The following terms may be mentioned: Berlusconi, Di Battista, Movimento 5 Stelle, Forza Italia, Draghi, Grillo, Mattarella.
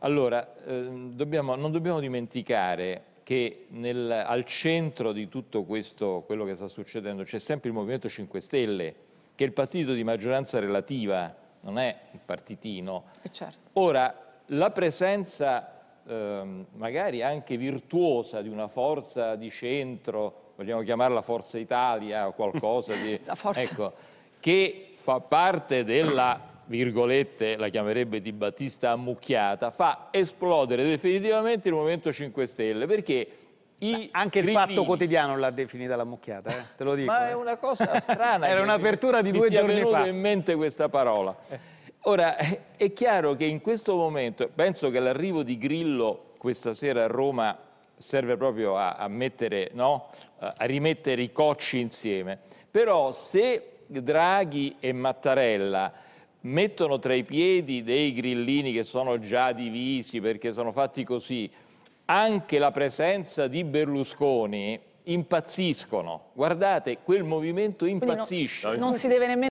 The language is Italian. Allora, non dobbiamo dimenticare che al centro di tutto questo, quello che sta succedendo, c'è sempre il Movimento 5 Stelle, che è il partito di maggioranza relativa, non è un partitino. Certo. Ora, la presenza magari anche virtuosa di una forza di centro, vogliamo chiamarla Forza Italia o qualcosa di... La forza. Ecco, che fa parte della... virgolette, la chiamerebbe Di Battista ammucchiata, fa esplodere definitivamente il Movimento 5 Stelle, perché anche il Fatto Quotidiano l'ha definita l'ammucchiata, te lo dico. Ma è una cosa strana. Era un'apertura di 2 giorni fa. Mi è venuta in mente questa parola. Ora, è chiaro che in questo momento, penso che l'arrivo di Grillo questa sera a Roma serve proprio a rimettere i cocci insieme. Però se Draghi e Mattarella mettono tra i piedi dei grillini che sono già divisi perché sono fatti così, anche la presenza di Berlusconi, impazziscono. Guardate, quel movimento impazzisce. Non si deve nemmeno